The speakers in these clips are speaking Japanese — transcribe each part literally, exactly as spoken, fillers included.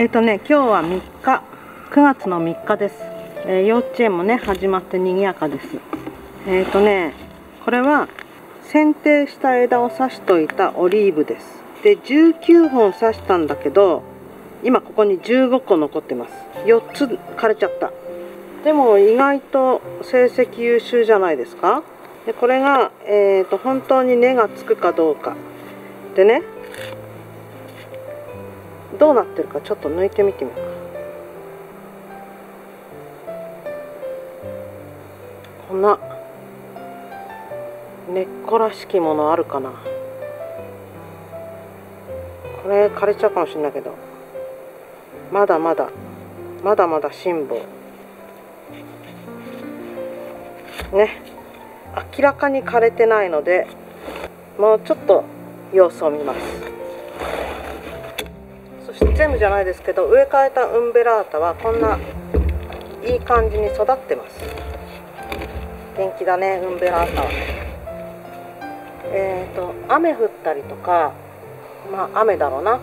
えっとね、今日はみっか、くがつのみっかです。えー、幼稚園もね始まって賑やかです。えっとね、これは剪定した枝を刺しといたオリーブです。で、じゅうきゅうほん刺したんだけど、今ここにじゅうごこ残ってます。よっつ枯れちゃった。でも意外と成績優秀じゃないですか。で、これが、えーと、本当に根がつくかどうか。でね、どうなってるかちょっと抜いてみてみようか。こんな根っこらしきものあるかな。これ枯れちゃうかもしれないけど、まだまだまだまだ辛抱ね。明らかに枯れてないので、もうちょっと様子を見ます。そして全部じゃないですけど、植え替えたウンベラータはこんないい感じに育ってます。元気だね、ウンベラータは。えっと雨降ったりとか、まあ雨だろうな。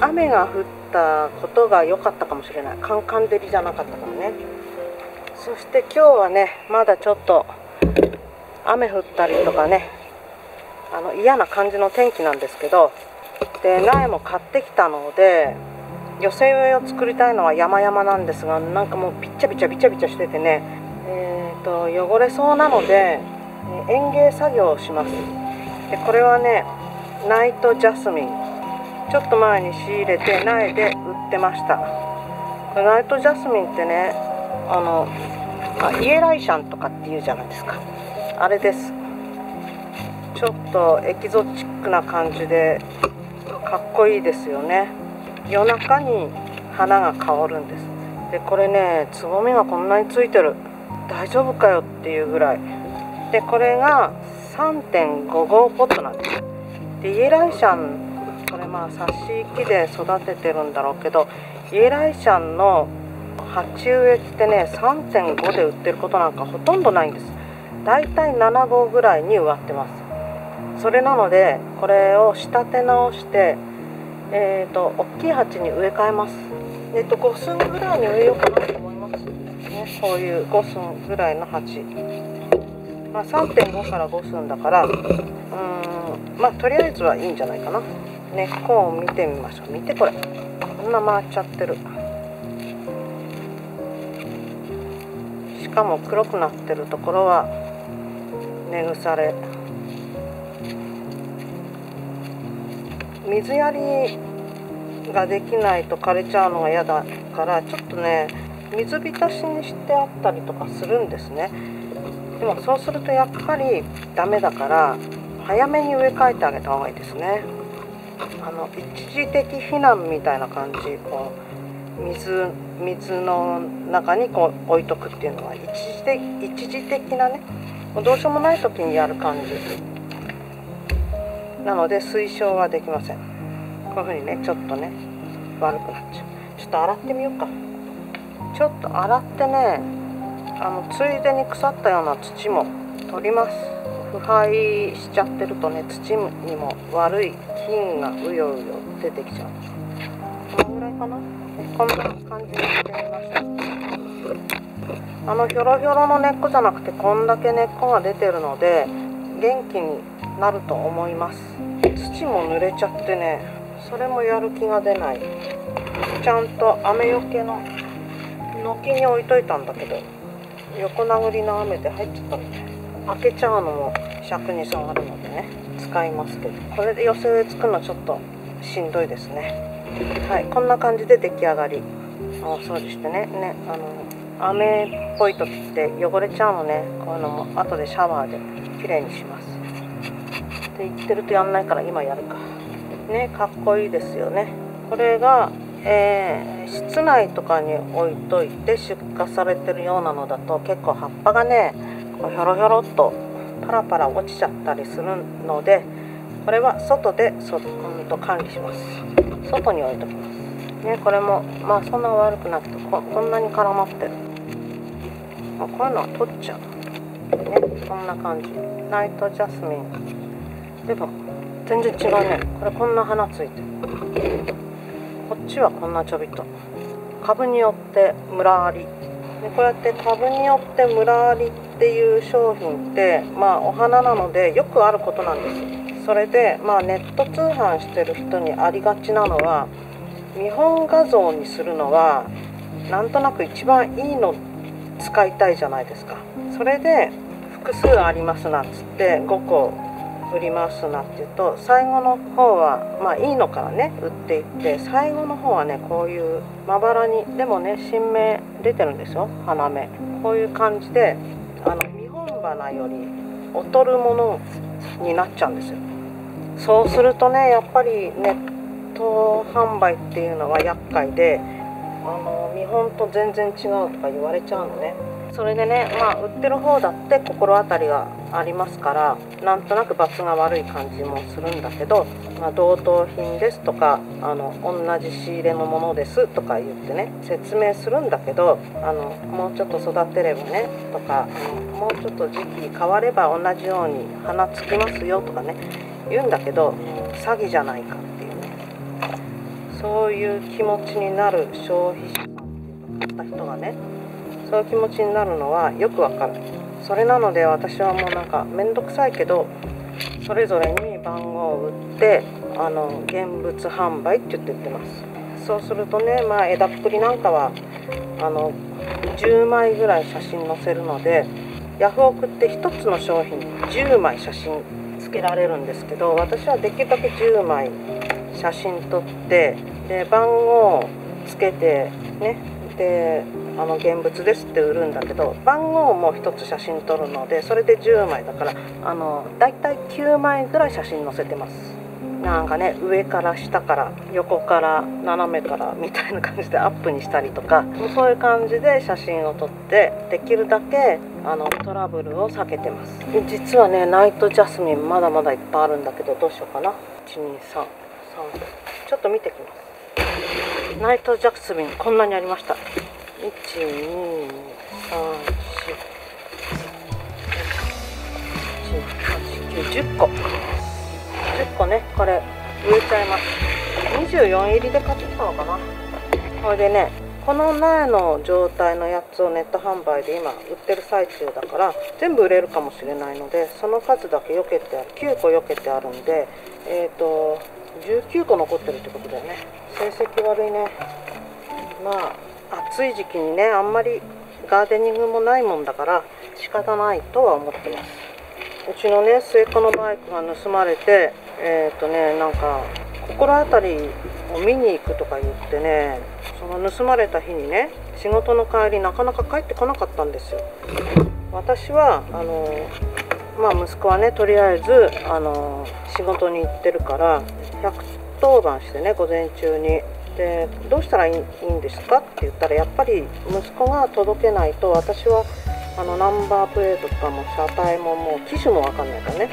雨が降ったことが良かったかもしれない。カンカン照りじゃなかったからね。そして今日はね、まだちょっと雨降ったりとかね、あの嫌な感じの天気なんですけど、で苗も買ってきたので、寄せ植えを作りたいのは山々なんですが、なんかもうびっちゃびちゃびちゃびちゃしててね、えーと汚れそうなので園芸作業をします。でこれはね、ナイトジャスミン、ちょっと前に仕入れて苗で売ってました。これナイトジャスミンってね、あのあイエライシャンとかっていうじゃないですか、あれです。ちょっとエキゾチックな感じでかっこいいですよね。夜中に花が香るんです。でこれね、つぼみがこんなについてる、大丈夫かよっていうぐらいで、これが さんてんごごポットなんです。でイエライシャン、これまあ挿し木で育ててるんだろうけど、イエライシャンの鉢植えってね さんてんご で売ってることなんかほとんどないんです。だいたいななごうぐらいに植わってます。それなのでこれを仕立て直して、えー、と大きい鉢に植え替えます。えっとごすんぐらいに植えようかなと思います、ね、こういうごすんぐらいの鉢、まあ、さんてんご からごすんだから、うーんまあとりあえずはいいんじゃないかな。根っこを見てみましょう。見てこれ、こんな回っちゃってる。しかも黒くなってるところは根腐れ、水やりができないと枯れちゃうのが嫌だから、ちょっとね水浸しにしてあったりとかするんですね。でもそうするとやっぱりダメだから、早めに植え替えてあげた方がいいですね。あの一時的避難みたいな感じ、こう水水の中にこう置いとくっていうのは一時的、一時的なね、もうどうしようもない時にやる感じなので推奨はできません。こういうふうにね、ちょっとね悪くなっちゃう。ちょっと洗ってみようか。ちょっと洗ってね、あのついでに腐ったような土も取ります。腐敗しちゃってるとね、土にも悪い菌がうようよ出てきちゃう。このぐらいかな。こんな感じにしてみました。あのひょろひょろの根っこじゃなくて、こんだけ根っこが出てるので元気になると思います。土も濡れちゃってね、それもやる気が出ない。ちゃんと雨よけの軒に置いといたんだけど、横殴りの雨で入っちゃったので、開けちゃうのも尺に触るのでね、使いますけど、これで寄せ植えつくのちょっとしんどいですね。はい、こんな感じで出来上がり。お掃除してね、ねあの雨っぽい時って汚れちゃうのね。こういうのも後でシャワーできれいにしますって言ってるとやんないから、今やるかね。かっこいいですよね。これが、えー、室内とかに置いといて出荷されてるようなのだと、結構葉っぱがねこうひょろひょろっとパラパラ落ちちゃったりするので、これは外でそっと管理します。外に置いときますね。これもまあそんな悪くなくて、 こ, こんなに絡まってる、まあ、こういうのは取っちゃうね。こんな感じ、ナイトジャスミン。でも全然違うね。これこんな花ついてる。こっちはこんなちょびっと株によってムラありで、こうやって株によってムラありっていう商品って、まあ、お花なのでよくあることなんです。それで、まあ、ネット通販してる人にありがちなのは見本画像にするのはなんとなく一番いいの使いたいじゃないですか。それで複数ありますなっつってごこ売りますなっていうと、最後の方はまあいいのからね売っていって、最後の方はねこういうまばらに、でもね新芽出てるんですよ、花芽。こういう感じであの見本花より劣るものになっちゃうんですよ。そうするとねやっぱりネット販売っていうのは厄介で、あの見本と全然違うとか言われちゃうのね。それでね、まあ、売ってる方だって心当たりがありますからなんとなくバツが悪い感じもするんだけど、まあ、同等品ですとかあの同じ仕入れのものですとか言ってね説明するんだけど、あのもうちょっと育てればねとかもうちょっと時期変われば同じように花つきますよとかね言うんだけど、詐欺じゃないかっていうね、そういう気持ちになる消費者さんっていうか買った人がね、そういう気持ちになるのはよくわかる。それなので私はもうなんか面倒くさいけどそれぞれに番号を打ってあの現物販売って言って売ってます。そうするとね、まあ、枝っぷりなんかはあのじゅうまいぐらい写真載せるので、ヤフオクってひとつの商品にじゅうまい写真つけられるんですけど、私はできるだけじゅうまい写真撮ってで番号をつけてねであの現物ですって売るんだけど、番号もひとつ写真撮るのでそれでじゅうまいだからあのだいたいきゅうまいぐらい写真載せてます。なんかね上から下から横から斜めからみたいな感じでアップにしたりとか、そういう感じで写真を撮ってできるだけあのトラブルを避けてます。実はねナイトジャスミンまだまだいっぱいあるんだけど、どうしようかな。いちにさんさんちょっと見てきます。ナイトジャスミンこんなにありました。いちにさんしいちはちきゅうじゅっこじゅっこね、これ植えちゃいます。にじゅうよんいりで買ってきたのかな。これでねこの苗の状態のやつをネット販売で今売ってる最中だから全部売れるかもしれないので、その数だけ避けてある、きゅうこ避けてあるんでえっとじゅうきゅうこ残ってるってことだよね。成績悪いね。まあ暑い時期にねあんまりガーデニングもないもんだから仕方ないとは思ってます。うちのね末っ子のバイクが盗まれて、えっとねなんか心当たりを見に行くとか言ってね、その盗まれた日にね仕事の帰りなかなか帰ってこなかったんですよ。私はあのまあ息子はねとりあえずあの仕事に行ってるからひゃくとおばんしてね午前中に。でどうしたらいいんですかって言ったら、やっぱり息子が届けないと私はあのナンバープレートとかも車体ももう機種も分かんないからね、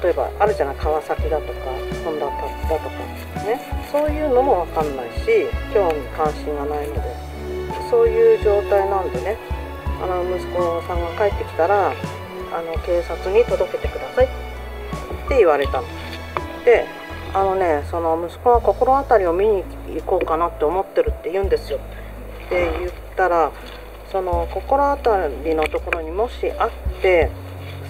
例えばあるじゃない川崎だとかホンダだとかね、そういうのも分かんないし興味関心がないので、そういう状態なんでね、あの息子さんが帰ってきたらあの警察に届けてくださいって言われたの。であのね、その息子が心当たりを見に行こうかなって思ってるって言うんですよって言ったら、その心当たりのところにもしあって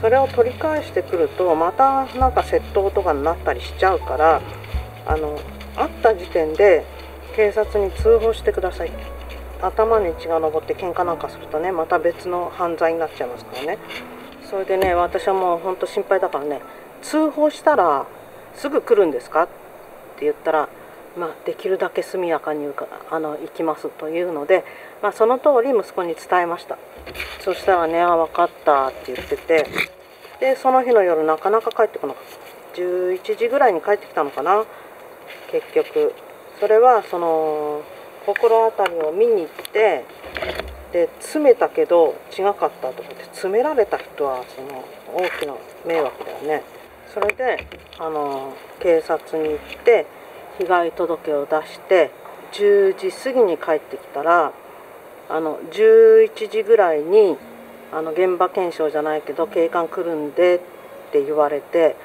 それを取り返してくるとまたなんか窃盗とかになったりしちゃうから、あのあった時点で警察に通報してください。頭に血が上って喧嘩なんかするとねまた別の犯罪になっちゃいますからね。それでね私はもうほんと心配だからね、通報したらすぐ来るんですかって言ったら、まあ、できるだけ速やかにあの行きますというので、まあ、その通り息子に伝えました。そしたらね「あ分かった」って言ってて、でその日の夜なかなか帰ってこなかった。じゅういちじぐらいに帰ってきたのかな結局。それはその心当たりを見に行ってで詰めたけど違かったと思って、詰められた人はその大きな迷惑だよね。それであの警察に行って被害届を出してじゅうじ過ぎに帰ってきたら、あのじゅういちじぐらいにあの現場検証じゃないけど警官来るんでって言われて、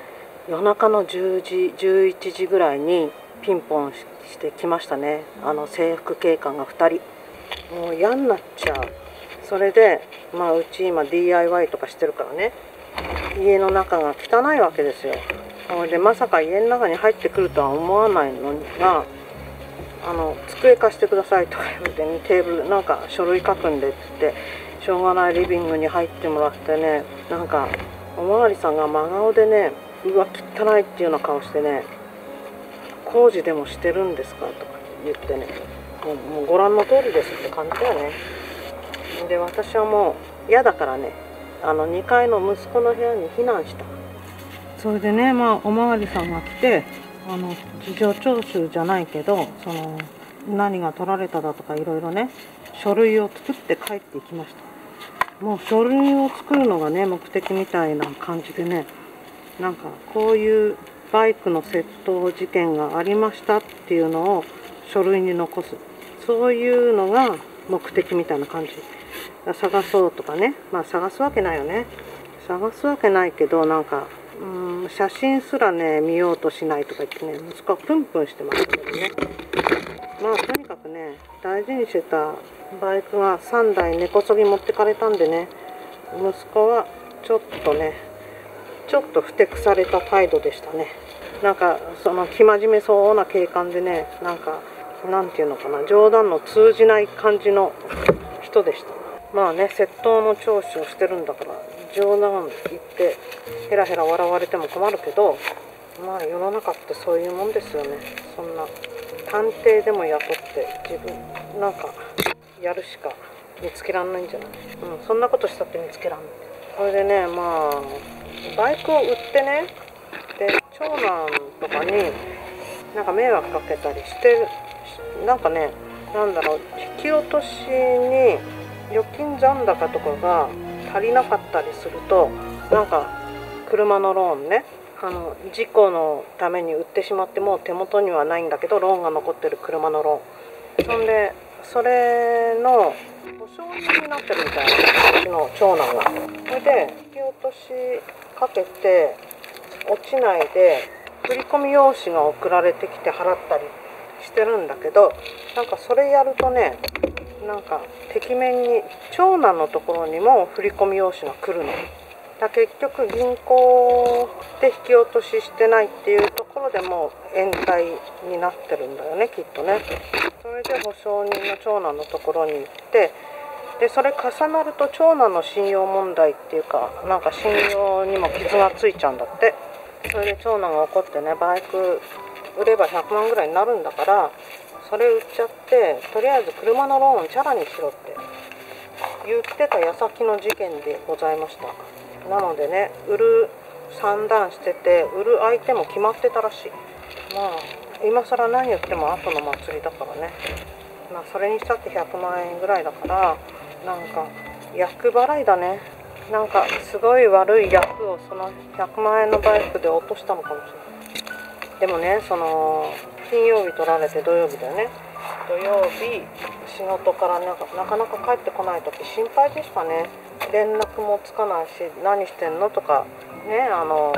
夜中のじゅうじじゅういちじぐらいにピンポンしてきましたね、あの制服警官がふたり。もう嫌になっちゃう。それでまあうち今 ディーアイワイ とかしてるからね、家の中が汚いわけですよ。でまさか家の中に入ってくるとは思わないのが、あの机貸してくださいとか言ってね、テーブルなんか書類書くんでって言って、しょうがないリビングに入ってもらってね、なんかおまわりさんが真顔でね、うわ汚いっていうような顔してね、工事でもしてるんですかとか言ってね、もう、もうご覧の通りですって感じだよね。で私はもう嫌だからね、あのにかいの息子の部屋に避難した。それでね、まあおまわりさんが来て、あの事情聴取じゃないけど、その何が取られただとかいろいろね、書類を作って帰っていきました。もう書類を作るのがね目的みたいな感じでね、なんかこういうバイクの窃盗事件がありましたっていうのを書類に残す、そういうのが目的みたいな感じ。探そうとかね、まあ探すわけないよね、探すわけないけど、なんかうーん写真すらね見ようとしないとか言ってね、息子はプンプンしてましたけどね。まあとにかくね、大事にしてたバイクがさんだい根こそぎ持ってかれたんでね、息子はちょっとね、ちょっとふてくされた態度でしたね。なんかその生真面目そうな警官でね、なんかなんていうのかな、冗談の通じない感じの人でした。まあね、窃盗の聴取をしてるんだから冗談言ってヘラヘラ笑われても困るけど、まあ世の中ってそういうもんですよね。そんな探偵でも雇って自分なんかやるしか見つけらんないんじゃない、うん、そんなことしたって見つけらんない。それでね、まあバイクを売ってね、で長男とかになんか迷惑かけたりして、なんかね、なんだろう、引き落としに預金残高とかが足りなかったりすると、なんか車のローンね、あの事故のために売ってしまってもう手元にはないんだけどローンが残ってる車のローン、そんでそれの保証人になってるみたいな、うちの長男が。それで引き落としかけて落ちないで振込用紙が送られてきて払ったりしてるんだけど、なんかそれやるとね、なんかてきめんに長男のところにも振り込み用紙が来るのだ。結局銀行で引き落とししてないっていうところでもう延滞になってるんだよね、きっとね。それで保証人の長男のところに行って、でそれ重なると長男の信用問題っていうか、なんか信用にも傷がついちゃうんだって。それで長男が怒ってね、バイク売ればひゃくまんぐらいになるんだから、それ売っちゃってとりあえず車のローンチャラにしろって言ってた矢先の事件でございました。なのでね、売る算段してて売る相手も決まってたらしい。まあ今更何言っても後の祭りだからね、まあそれにしたってひゃくまんえんぐらいだから、なんか厄払いだね。なんかすごい悪い厄をそのひゃくまんえんのバイクで落としたのかもしれない。でもね、その金曜日取られて土曜日だよね、土曜日仕事からなかなか帰ってこない時心配でしたね。連絡もつかないし、何してんのとかね、あの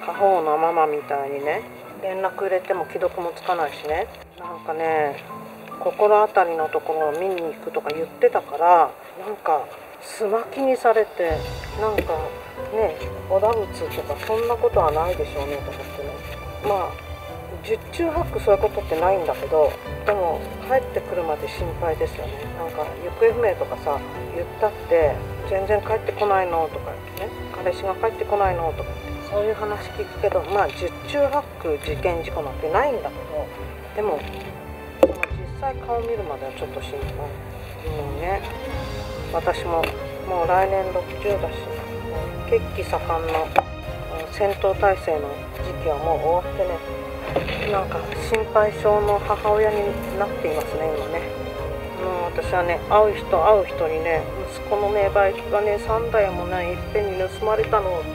家宝のママみたいにね連絡入れても既読もつかないしね、なんかね心当たりのところを見に行くとか言ってたから、なんかすまきにされて、なんかねおだぶつとかそんなことはないでしょうねと思ってね。まあ十中八九そういうことってないんだけど、でも帰ってくるまで心配ですよね。なんか行方不明とかさ言ったって全然帰ってこないのとかね、彼氏が帰ってこないのとかそういう話聞くけど、まあ十中八九事件事故なんてないんだけど、でもその実際顔見るまではちょっと心配。もうね、私ももう来年ろくじゅうだし、血気盛んの戦闘態勢の時期はもう終わってね、なんか心配性の母親になっていますね今ね。もう私はね、会う人会う人にね、息子のねバイクがねさんだいもねいっぺんに盗まれたのって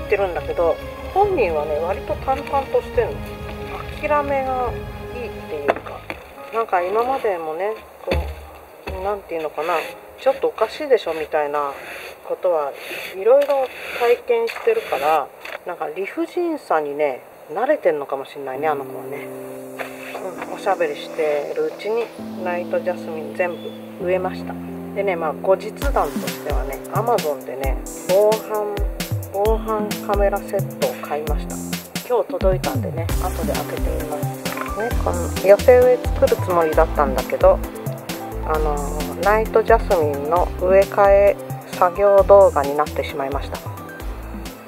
言ってるんだけど、本人はね割と淡々としてるの。諦めがいいっていうか、なんか今までもねこうなんていうのかな、ちょっとおかしいでしょみたいなことはいろいろ体験してるから、なんか理不尽さにね慣れてんのかもしれないね、あの子はね、うん、おしゃべりしてるうちにナイトジャスミン全部植えました。でね、まあ後日談としてはね、 アマゾン でね防犯防犯カメラセットを買いました。今日届いたんでね、後で開けてみますね。この寄せ植え作るつもりだったんだけど、あのー、ナイトジャスミンの植え替え作業動画になってしまいました。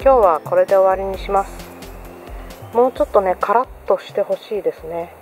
今日はこれで終わりにします。もうちょっとねカラッとしてほしいですね。